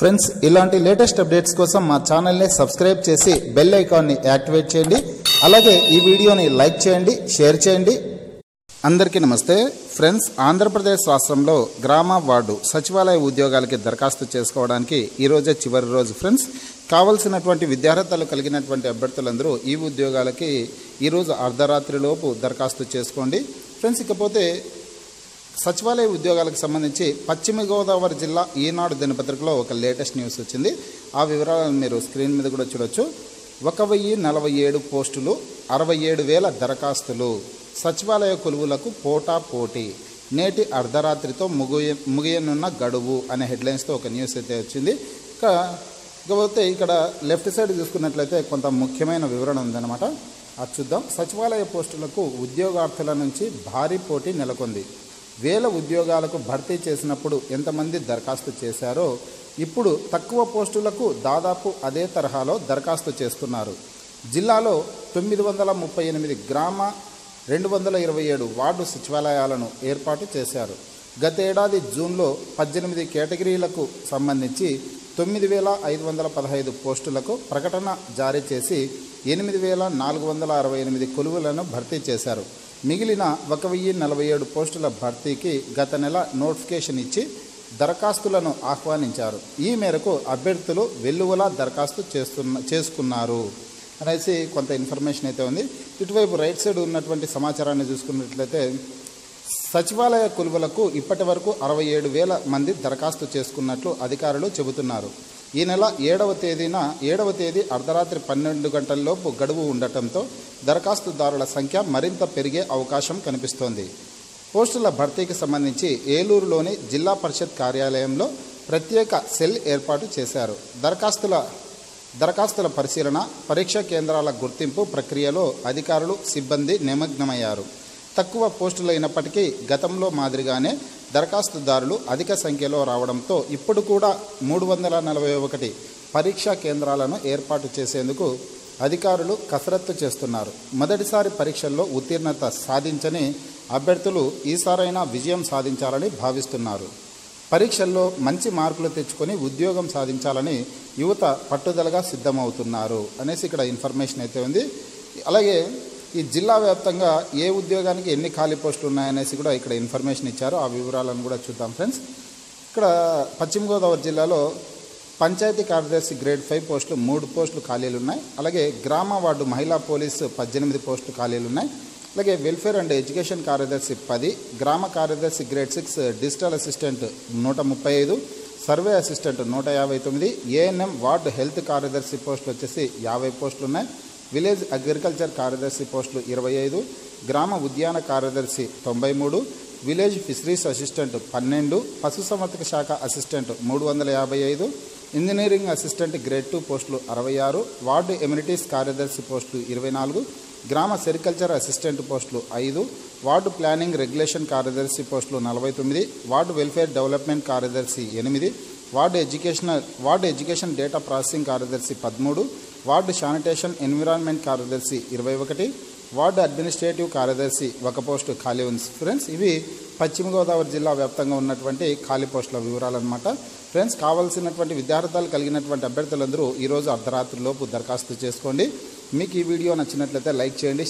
friends ఇలాంటి latest updates కోసం మా ఛానల్ ని సబ్స్క్రైబ్ చేసి బెల్ ఐకాన్ ని యాక్టివేట్ చేయండి అలాగే ఈ వీడియోని లైక్ చేయండి షేర్ చేయండి అందరికీ నమస్తే ఫ్రెండ్స్ ఆంధ్రప్రదేశ్ రాష్ట్రంలో గ్రామ వార్డు సచివాలయ ఉద్యోగాలకు దరఖాస్తు చేసుకోవడానికి ఈ రోజే చివరి రోజు ఫ్రెండ్స్ కావాల్సినటువంటి విద్యార్హతలు కలిగినటువంటి అభ్యర్థులందరూ ఈ ఉద్యోగాలకు ఈ రోజు అర్ధరాత్రి లోపు దరఖాస్తు చేసుకోండి ఫ్రెండ్స్ ఇకపోతే సచివాలయ ఉద్యోగాలకు సంబంధించి పశ్చిమ గోదావరి జిల్లా ఈనాడు దినపత్రికలో ఒక లేటెస్ట్ న్యూస్ వచ్చింది ఆ వివరాలను మీరు స్క్రీన్ మీద కూడా చూడొచ్చు 1047 పోస్టులు 67,000 దరఖాస్తులు సచివాలయ కొలువులకు పోటా పోటీ నేటి అర్ధరాత్రితో ముగియనున్న గడువు అనే హెడ్లైన్స్తో ఒక న్యూస్ అయితే వచ్చింది ఇకపోతే ఇక్కడ లెఫ్ట్ సైడ్ చూసుకున్నట్లయితే కొంత ముఖ్యమైన వివరణ ఉందన్నమాట అది చూద్దాం సచివాలయ పోస్టులకు ఉద్యోగార్థుల నుంచి భారీ పోటీ నెలకొంది వేల ఉద్యోగాలకు భర్తీ చేసినప్పుడు ఎంతమంది దరఖాస్తు చేశారో ఇప్పుడు తక్కువ పోస్టులకు దాదాపు అదే తరహాలో దరఖాస్తు చేస్తున్నారు జిల్లాలో 938 గ్రామ 227 వార్డు సచివాలయాలను ఏర్పాటు చేశారు గతేడాది జూన్లో 18 కేటగిరీలకు సంబంధించి 9,515 పోస్టులకు ప్రకటన జారీ చేసి 8,468 కొలువులను భర్తీ చేశారు మిగిలిన 1,047 పోస్టుల భర్తీకి గత నెల నోటిఫికేషన్ ఇచ్చి దరఖాస్తులను ఆహ్వానించారు ఈ మేరకు అభ్యర్థులు వెల్లువలా దరఖాస్తు చేసుకున్నారు అనేసి కొంత ఇన్ఫర్మేషన్ అయితే ఉంది ఇటువైపు రైట్ సైడ్ ఉన్నటువంటి సమాచారాన్ని చూసుకున్నట్లయితే సచివాలయ కొలువులకు ఇప్పటి వరకు 67,000 మంది దరఖాస్తు చేసుకున్నట్లు అధికారులు చెబుతున్నారు ఈ నెల 7వ తేదీ అర్ధరాత్రి 12 గంటలలోపు గడువు ఉండటంతో దరఖాస్తుదారుల సంఖ్య మరింత పెరిగే అవకాశం కనిపిస్తోంది పోస్టుల భర్తీకి సంబంధించి ఏలూరులోని జిల్లా పరిషత్ కార్యాలయంలో ప్రత్యేక సెల్ ఏర్పాటు చేశారు దరఖాస్తుల పరిశీలన పరీక్షా కేంద్రాల గుర్తింపు ప్రక్రియలో అధికారులు సిబ్బంది నిమగ్నమయ్యారు తక్కువ పోస్టులు అయినప్పటికీ గతంలో మాదిరిగానే దరఖాస్తుదారులు అధిక సంఖ్యలో రావడంతో ఇప్పుడు కూడా 341 పరీక్షా కేంద్రాలను ఏర్పాటు చేసేందుకు అధికారులు కసరత్తు చేస్తున్నారు మొదటిసారి పరీక్షల్లో ఉత్తీర్ణత సాధించని అభ్యర్థులు ఈసారైనా విజయం సాధించాలని భావిస్తున్నారు పరీక్షల్లో మంచి మార్కులు తెచ్చుకొని ఉద్యోగం సాధించాలని యువత పట్టుదలగా సిద్ధమవుతున్నారు అనేసి ఇక్కడ ఇన్ఫర్మేషన్ అయితే ఉంది అలాగే ఈ జిల్లా వ్యాప్తంగా ఏ ఉద్యోగానికి ఎన్ని ఖాళీ పోస్టులు ఉన్నాయనేసి కూడా ఇక్కడ ఇన్ఫర్మేషన్ ఇచ్చారు ఆ వివరాలను కూడా చూద్దాం ఫ్రెండ్స్ ఇక్కడ పశ్చిమ గోదావరి జిల్లాలో పంచాయతీ కార్యదర్శి గ్రేడ్ 5 పోస్టులు 3 పోస్టులు ఖాళీలు ఉన్నాయి అలాగే గ్రామ వార్డు మహిళా పోలీసు 18 పోస్టులు ఖాళీలు ఉన్నాయి అలాగే వెల్ఫేర్ అండ్ ఎడ్యుకేషన్ కార్యదర్శి 10 గ్రామ కార్యదర్శి grade 6 digital assistant 135 survey assistant 159 ANM ward health కార్యదర్శి పోస్టులు వచ్చేసి 50 పోస్టులు ఉన్నాయి విలేజ్ అగ్రికల్చర్ కార్యదర్శి పోస్టులు 25 గ్రామ ఉద్యాన కార్యదర్శి 93 విలేజ్ ఫిషరీస్ అసిస్టెంట్ 12 పశుసంవర్ధక శాఖ అసిస్టెంట్ 355 ఇంజనీరింగ్ అసిస్టెంట్ గ్రేడ్ 2 పోస్టులు 66 వార్డు ఎమ్యూనిటీస్ కార్యదర్శి పోస్టులు 24 గ్రామ సెరికల్చర్ అసిస్టెంట్ పోస్టులు 5 వార్డు ప్లానింగ్ రెగ్యులేషన్ కార్యదర్శి పోస్టులు 49 వార్డు వెల్ఫేర్ డెవలప్మెంట్ కార్యదర్శి 8 వార్డు ఎడ్యుకేషన్ డేటా ప్రాసెసింగ్ కార్యదర్శి 13 వార్డు శానిటేషన్ ఎన్విరాన్మెంట్ కార్యదర్శి 21 వార్డు అడ్మినిస్ట్రేటివ్ కార్యదర్శి 1 పోస్టు ఖాళీ ఉంది ఫ్రెండ్స్ ఇవి పశ్చిమ గోదావరి జిల్లా వ్యాప్తంగా ఉన్నటువంటి ఖాళీ పోస్టుల వివరాలు అన్నమాట ఫ్రెండ్స్ కావాల్సినటువంటి విద్యార్థులు కలిగినటువంటి అభ్యర్థులందరూ ఈరోజు అర్ధరాత్రిలోపు దరఖాస్తు చేసుకోండి మీకు ఈ వీడియో నచ్చినట్లయితే లైక్ చేయండి